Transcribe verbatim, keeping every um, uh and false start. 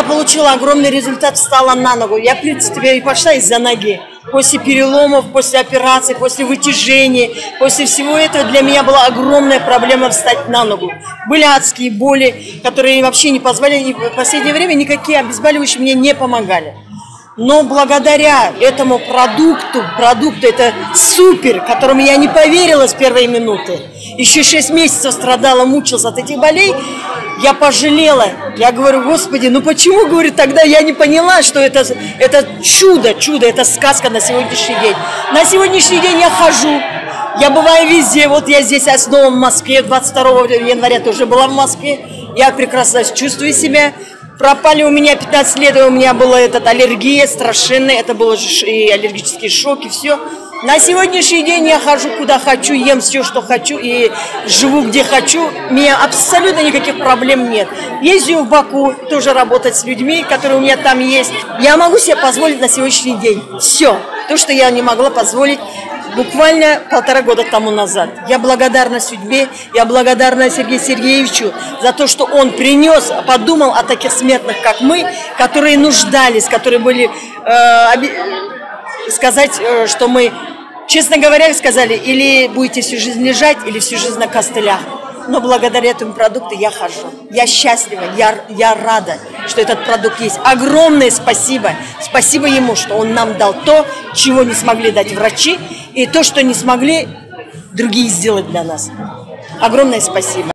Я получила огромный результат, встала на ногу. Я, в принципе, и пошла из-за ноги. После переломов, после операций, после вытяжений, после всего этого для меня была огромная проблема встать на ногу. Были адские боли, которые вообще не позволяли. В последнее время никакие обезболивающие мне не помогали. Но благодаря этому продукту, продукту это супер, которому я не поверила с первой минуты. Еще шесть месяцев страдала, мучилась от этих болей. Я пожалела. Я говорю, Господи, ну почему, говорю, тогда я не поняла, что это, это чудо, чудо, это сказка на сегодняшний день. На сегодняшний день я хожу, я бываю везде. Вот я здесь снова в Москве, двадцать второго января тоже была в Москве. Я прекрасно чувствую себя. Пропали у меня пятнадцать лет, у меня была эта аллергия страшная, это был и аллергический шок, и все. На сегодняшний день я хожу куда хочу, ем все, что хочу, и живу где хочу. У меня абсолютно никаких проблем нет. Ездю в Баку, тоже работать с людьми, которые у меня там есть. Я могу себе позволить на сегодняшний день все, то, что я не могла позволить буквально полтора года тому назад. Я благодарна судьбе, я благодарна Сергею Сергеевичу за то, что он принес, подумал о таких смертных, как мы, которые нуждались, которые были... Э, оби... Сказать, что мы, честно говоря, сказали, или будете всю жизнь лежать, или всю жизнь на костылях. Но благодаря этому продукту я хожу. Я счастлива, я, я рада, что этот продукт есть. Огромное спасибо. Спасибо ему, что он нам дал то, чего не смогли дать врачи, и то, что не смогли другие сделать для нас. Огромное спасибо.